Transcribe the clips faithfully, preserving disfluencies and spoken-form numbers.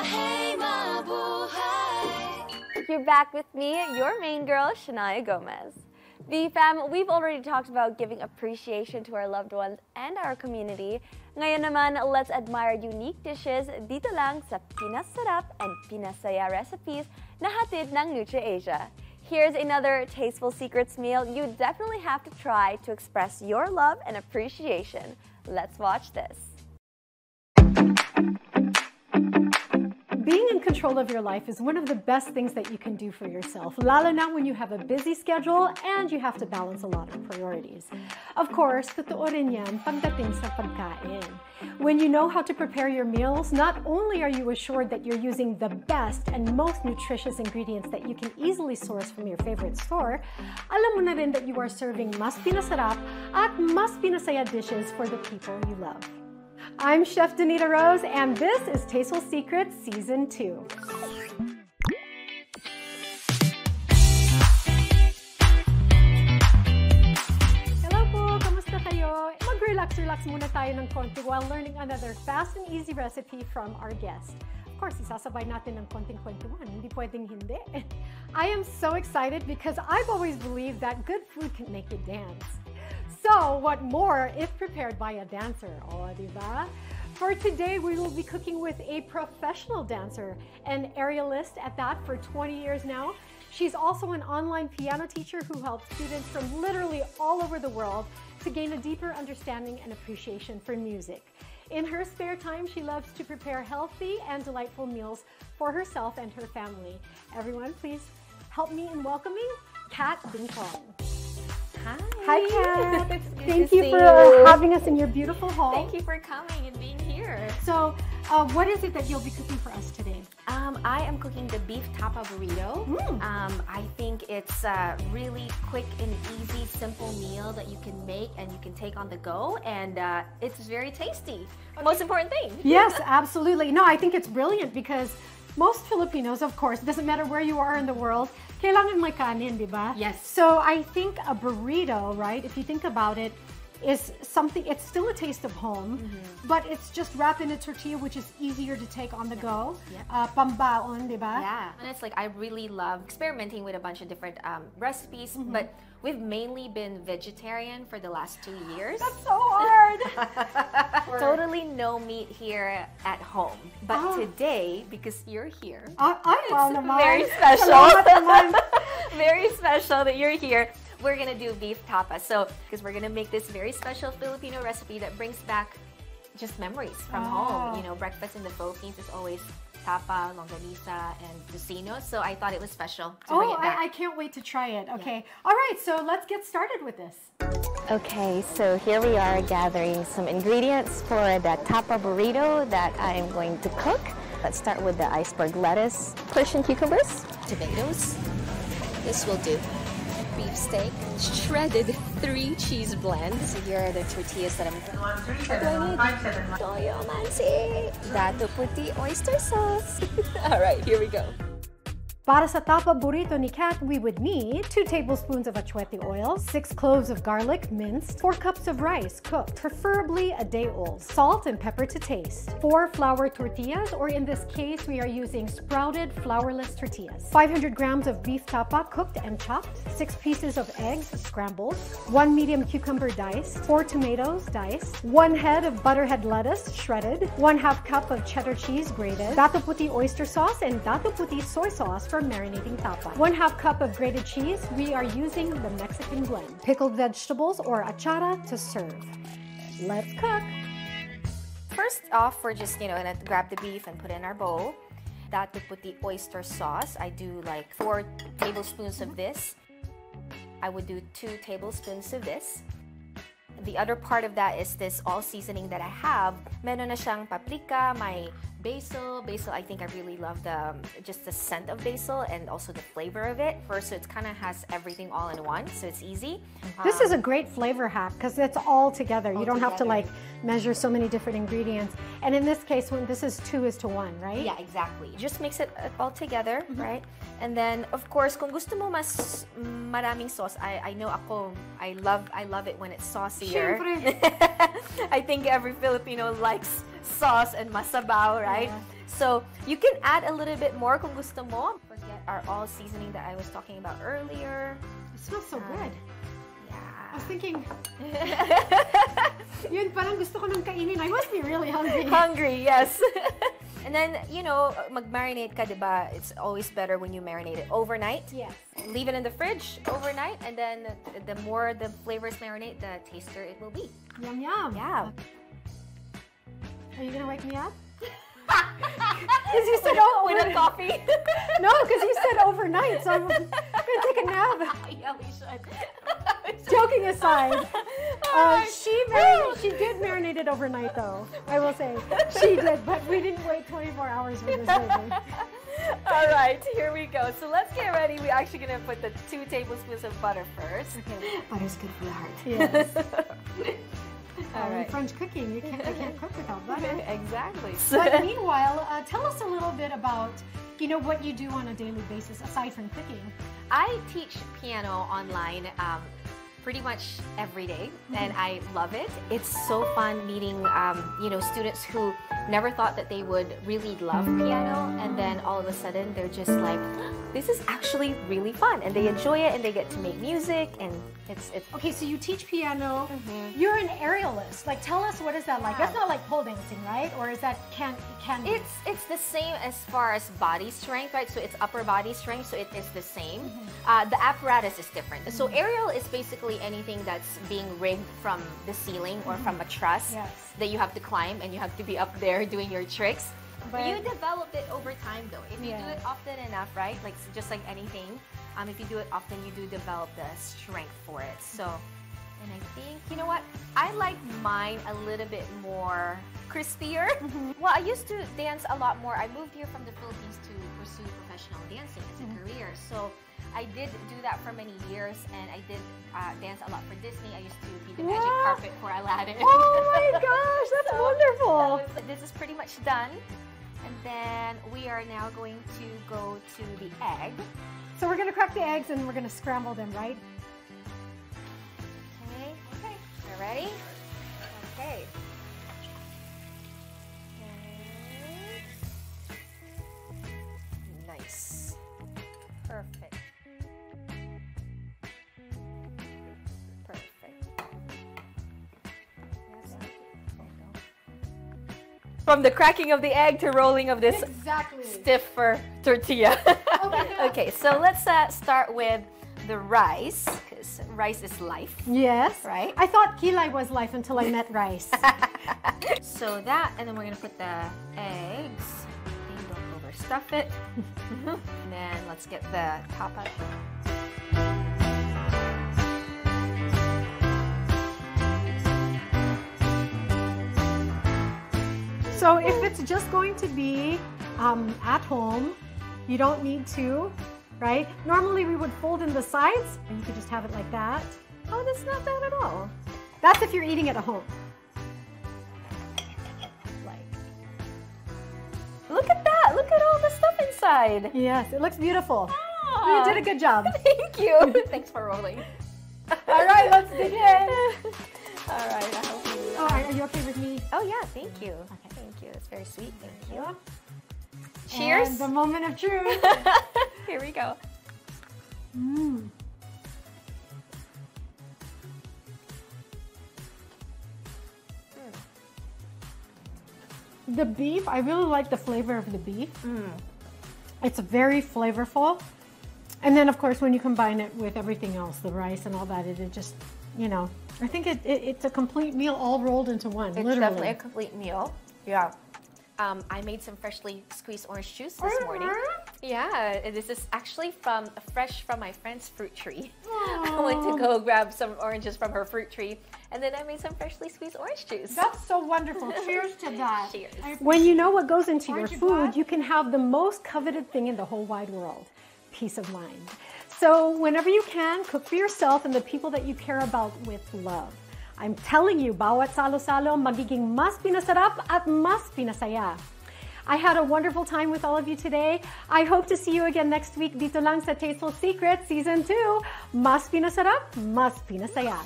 Buhay mabuhay. You're back with me, your main girl, Shanaia Gomez. B F A M, we've already talked about giving appreciation to our loved ones and our community. Ngayon naman, let's admire unique dishes dito lang sa Pinasarap and Pinasaya recipes na hatid ng NutriAsia. Here's another Tasteful Secrets meal you definitely have to try to express your love and appreciation. Let's watch this. Being in control of your life is one of the best things that you can do for yourself, lalo na when you have a busy schedule and you have to balance a lot of priorities. Of course, totoo rin yan pagdating sa pagkain. When you know how to prepare your meals, not only are you assured that you're using the best and most nutritious ingredients that you can easily source from your favorite store, alam mo na rin that you are serving mas pinasarap at mas pinasaya dishes for the people you love. I'm Chef Danita Rose, and this is Tasteful Secrets Season two. Hello po! Kamusta kayo? Mag-relax-relax muna tayo ng konti while learning another fast and easy recipe from our guest. Of course, isasabay natin ng konting kwentuhan. Hindi pwedeng hindi. I am so excited because I've always believed that good food can make you dance. So, what more if prepared by a dancer? Oh, diba? For today, we will be cooking with a professional dancer, an aerialist at that for twenty years now. She's also an online piano teacher who helps students from literally all over the world to gain a deeper understanding and appreciation for music. In her spare time, she loves to prepare healthy and delightful meals for herself and her family. Everyone, please help me in welcoming Kat Binkong. Hi. Hi, Kat. It's good Thank to you see for you. having us in your beautiful hall. Thank you for coming and being here. So, uh, what is it that you'll be cooking for us today? Um, I am cooking the beef tapa burrito. Mm. Um, I think it's a really quick and easy, simple meal that you can make and you can take on the go, and uh, it's very tasty. Okay. Most important thing. Yes, absolutely. No, I think it's brilliant because most Filipinos, of course, doesn't matter where you are in the world, kailangan may kanin, di ba? Yes. So I think a burrito, right, if you think about it, is something, it's still a taste of home, mm-hmm. but it's just wrapped in a tortilla, which is easier to take on the yeah. go. Yeah. Uh, pambaon, di ba? Yeah. And it's like, I really love experimenting with a bunch of different um, recipes, mm-hmm. but we've mainly been vegetarian for the last two years. That's so hard! Totally no meat here at home. But oh. today, because you're here, I, I it's very special. Very special that you're here. We're gonna do beef tapas. So, because we're gonna make this very special Filipino recipe that brings back just memories from oh. home. You know, breakfast in the Philippines is always tapa, longanisa, and tocino. So I thought it was special to bring it back. Oh, I, I can't wait to try it. Okay. Yeah. All right, so let's get started with this. Okay, so here we are gathering some ingredients for the tapa burrito that I am going to cook. Let's start with the iceberg lettuce, Persian cucumbers, tomatoes. This will do. Beef steak, shredded three cheese blends. Here are the tortillas that I'm going to need. Toyomansi, datu puti oyster sauce. All right, here we go. Para sa tapa burrito ni Kat, we would need two tablespoons of achuete oil, six cloves of garlic minced, four cups of rice cooked, preferably a day old, salt and pepper to taste, four flour tortillas, or in this case we are using sprouted flourless tortillas, five hundred grams of beef tapa cooked and chopped, six pieces of eggs scrambled, one medium cucumber diced, four tomatoes diced, one head of butterhead lettuce shredded, one half cup of cheddar cheese grated, datu puti oyster sauce and datu puti soy sauce for marinating tapa. One half cup of grated cheese. We are using the Mexican blend. Pickled vegetables or achara to serve. Let's cook. First off, we're just, you know, gonna grab the beef and put it in our bowl. Datu puti oyster sauce. I do like four tablespoons of this. I would do two tablespoons of this. The other part of that is this all seasoning that I have. Meron na siyang paprika, my basil. Basil, I think I really love the just the scent of basil and also the flavor of it. First, so it kind of has everything all in one, so it's easy. This um, is a great flavor hack because it's all together. All you don't together. have to like measure so many different ingredients. And in this case, when this is two is to one, right? Yeah, exactly. Just mix it all together, mm-hmm. right? And then, of course, kung gusto mo mas maraming sauce, I I know ako, I love I love it when it's saucier. I think every Filipino likes sauce and masabaw, right? Yeah. So you can add a little bit more kung gusto mo. Forget our all seasoning that I was talking about earlier. It smells so um, good. Yeah. I was thinking, yun parang gusto ko nang kainin. I must be really hungry. Hungry, yes. And then, you know, mag-marinate ka, diba? It's always better when you marinate it overnight. Yes. Leave it in the fridge overnight, and then the more the flavors marinate, the taster it will be. Yum, yum. Yeah. Are you gonna wake me up? Because you said oh, with a coffee. No, because you said overnight, so I'm gonna take a nap. Yeah, we should. Joking aside, uh, she marinated, she did marinate it overnight, though. I will say she did, but we didn't wait twenty-four hours for this baby. All right, here we go. So let's get ready. We're actually gonna put the two tablespoons of butter first. Okay, butter's good for the heart. Yes. All um, right. French cooking, you can't, you can't cook without butter. Exactly. But meanwhile, uh, tell us a little bit about, you know, what you do on a daily basis aside from cooking. I teach piano online um, pretty much every day, mm-hmm. and I love it. It's so fun meeting, um, you know, students who never thought that they would really love piano, and then all of a sudden they're just like, this is actually really fun, and they enjoy it, and they get to make music, and it's... it's okay, so you teach piano. Mm-hmm. You're an aerialist. Like, tell us, what is that like? Yeah. That's not like pole dancing, right? Or is that can... can it's, it's the same as far as body strength, right? So it's upper body strength, so it is the same. Mm-hmm. uh, the apparatus is different. Mm-hmm. So aerial is basically anything that's being rigged from the ceiling or mm-hmm. from a truss yes. that you have to climb, and you have to be up there doing your tricks. But you develop it over time, though. If you yeah. do it often enough, right? Like just like anything, um, if you do it often, you do develop the strength for it. So, and I think you know what? I like mine a little bit more crispier. Mm-hmm. Well, I used to dance a lot more. I moved here from the Philippines to pursue professional dancing as a mm-hmm. career. So I did do that for many years, and I did uh, dance a lot for Disney. I used to be the yeah. magic carpet for Aladdin. Oh my gosh, that's so, wonderful! That was, this is pretty much done. And then we are now going to go to the egg. So we're going to crack the eggs and we're going to scramble them, right? Okay. Okay. We're ready? Okay. Okay. Nice. Perfect. From the cracking of the egg to rolling of this exactly. stiffer tortilla. Okay. Okay, so let's uh, start with the rice, because rice is life. Yes. Right? I thought kilay was life until I met rice. So that, and then we're going to put the eggs. Don't overstuff it. And then let's get the top up. So if it's just going to be um, at home, you don't need to, right? Normally we would fold in the sides, and you could just have it like that. Oh, that's not bad at all. That's if you're eating at home. Like, look at that! Look at all the stuff inside. Yes, it looks beautiful. Ah, you did a good job. Thank you. Thanks for rolling. All right, let's begin. All right. I hope you oh, are you okay with me? Oh yeah, thank you. Okay. It's very sweet. Thank you. Cheers. And the moment of truth. Here we go. Mm. The beef, I really like the flavor of the beef. Mm. It's very flavorful. And then, of course, when you combine it with everything else, the rice and all that, it, it just, you know, I think it, it, it's a complete meal all rolled into one, it's literally. It's definitely a complete meal. Yeah. Um, I made some freshly squeezed orange juice this morning. Yeah, this is actually from fresh from my friend's fruit tree. Aww. I went to go grab some oranges from her fruit tree, and then I made some freshly squeezed orange juice. That's so wonderful. Cheers to that. Cheers. When you know what goes into orange your food, bad? You can have the most coveted thing in the whole wide world, peace of mind. So whenever you can, cook for yourself and the people that you care about with love. I'm telling you, bawat salo-salo magiging mas pinasarap at mas pinasaya. I had a wonderful time with all of you today. I hope to see you again next week dito lang sa Tasteful Secrets Season two. Mas pinasarap, mas pinasaya.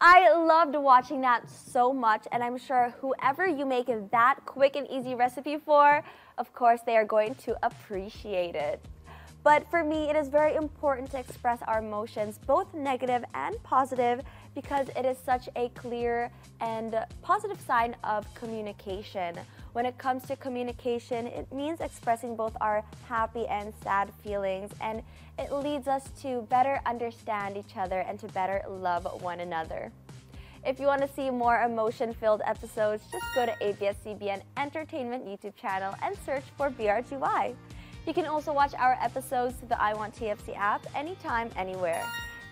I loved watching that so much, and I'm sure whoever you make that quick and easy recipe for, of course they are going to appreciate it. But for me, it is very important to express our emotions, both negative and positive, because it is such a clear and positive sign of communication. When it comes to communication, it means expressing both our happy and sad feelings, and it leads us to better understand each other and to better love one another. If you want to see more emotion-filled episodes, just go to A B S C B N Entertainment YouTube channel and search for B R G Y. You can also watch our episodes through the I Want T F C app anytime, anywhere.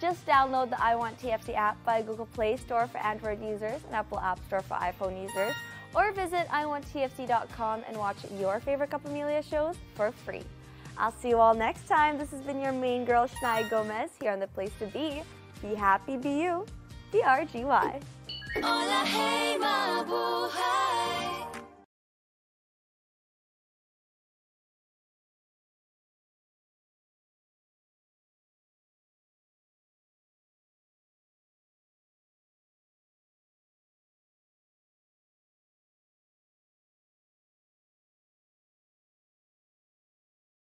Just download the I Want T F C app by Google Play Store for Android users and Apple App Store for iPhone users, or visit I Want T F C dot com and watch your favorite Kapamilya shows for free. I'll see you all next time. This has been your main girl, Shanaia Gomez, here on The Place to Be. Be happy, be you, B R G Y.